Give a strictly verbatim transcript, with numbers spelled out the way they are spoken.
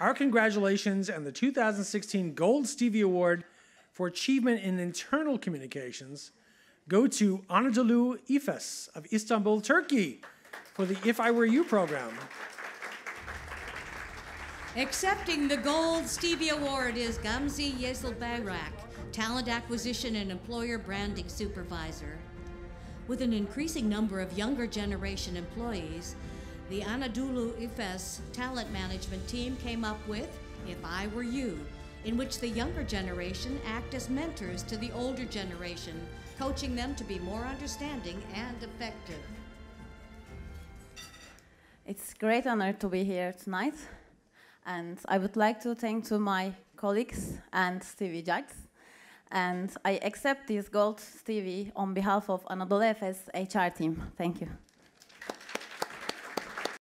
our congratulations on the two thousand sixteen Gold Stevie Award for Achievement in Internal Communications go to Anadolu Efes of Istanbul, Turkey, for the If I Were You program. Accepting the Gold Stevie Award is Gamze Yesilbayrak, Talent Acquisition and Employer Branding Supervisor. With an increasing number of younger generation employees, the Anadolu Efes talent management team came up with If I Were You, in which the younger generation act as mentors to the older generation, coaching them to be more understanding and effective. It's a great honor to be here tonight, and I would like to thank to my colleagues and Stevie judges. And I accept this Gold Stevie on behalf of Anadolu Efes H R team. Thank you.